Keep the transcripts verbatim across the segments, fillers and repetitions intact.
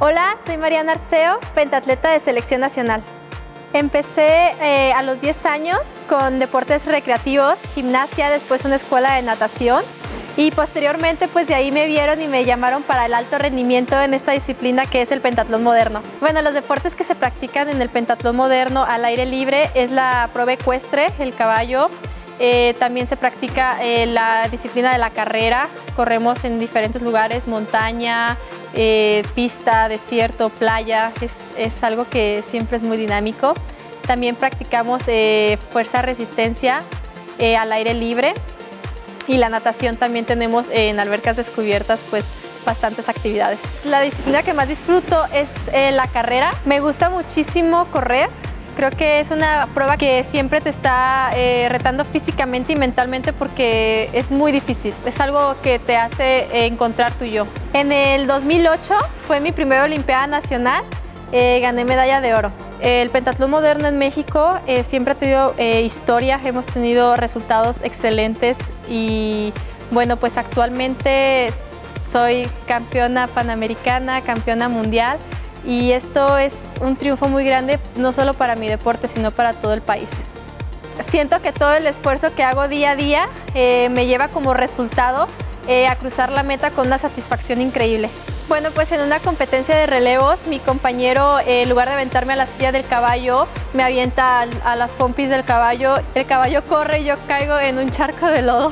Hola, soy Mariana Arceo, pentatleta de Selección Nacional. Empecé eh, a los diez años con deportes recreativos, gimnasia, después una escuela de natación y posteriormente pues de ahí me vieron y me llamaron para el alto rendimiento en esta disciplina que es el pentatlón moderno. Bueno, los deportes que se practican en el pentatlón moderno al aire libre es la prueba ecuestre, el caballo. Eh, también se practica eh, la disciplina de la carrera, corremos en diferentes lugares, montaña, eh, pista, desierto, playa, es, es algo que siempre es muy dinámico. También practicamos eh, fuerza resistencia eh, al aire libre y la natación también tenemos eh, en albercas descubiertas pues bastantes actividades. La disciplina que más disfruto es eh, la carrera, me gusta muchísimo correr. Creo que es una prueba que siempre te está eh, retando físicamente y mentalmente porque es muy difícil. Es algo que te hace eh, encontrar tu yo. En el dos mil ocho fue mi primera Olimpiada Nacional, eh, gané medalla de oro. El pentatlón moderno en México eh, siempre ha tenido eh, historia, hemos tenido resultados excelentes y bueno, pues actualmente soy campeona panamericana, campeona mundial. Y esto es un triunfo muy grande, no solo para mi deporte, sino para todo el país. Siento que todo el esfuerzo que hago día a día eh, me lleva como resultado eh, a cruzar la meta con una satisfacción increíble. Bueno, pues en una competencia de relevos, mi compañero, eh, en lugar de aventarme a la silla del caballo, me avienta a, a las pompis del caballo. El caballo corre y yo caigo en un charco de lodo.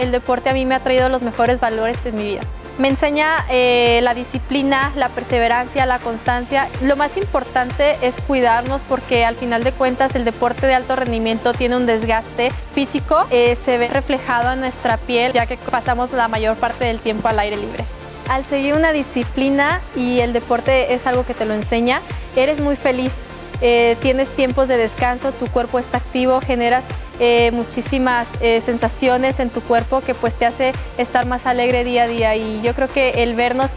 El deporte a mí me ha traído los mejores valores en mi vida. Me enseña eh, la disciplina, la perseverancia, la constancia. Lo más importante es cuidarnos porque al final de cuentas el deporte de alto rendimiento tiene un desgaste físico. Eh, se ve reflejado en nuestra piel ya que pasamos la mayor parte del tiempo al aire libre. Al seguir una disciplina y el deporte es algo que te lo enseña, eres muy feliz. Eh, tienes tiempos de descanso, tu cuerpo está activo, generas eh, muchísimas eh, sensaciones en tu cuerpo que pues te hace estar más alegre día a día y yo creo que el vernos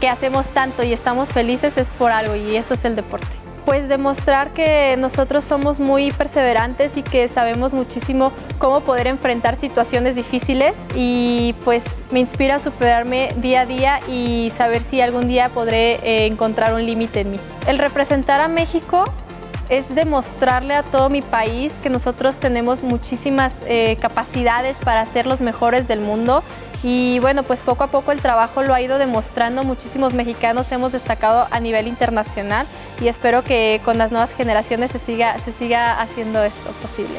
que hacemos tanto y estamos felices es por algo y eso es el deporte. Pues demostrar que nosotros somos muy perseverantes y que sabemos muchísimo cómo poder enfrentar situaciones difíciles y pues me inspira a superarme día a día y saber si algún día podré eh, encontrar un límite en mí. El representar a México es demostrarle a todo mi país que nosotros tenemos muchísimas eh, capacidades para ser los mejores del mundo y bueno, pues poco a poco el trabajo lo ha ido demostrando, muchísimos mexicanos hemos destacado a nivel internacional y espero que con las nuevas generaciones se siga, se siga haciendo esto posible.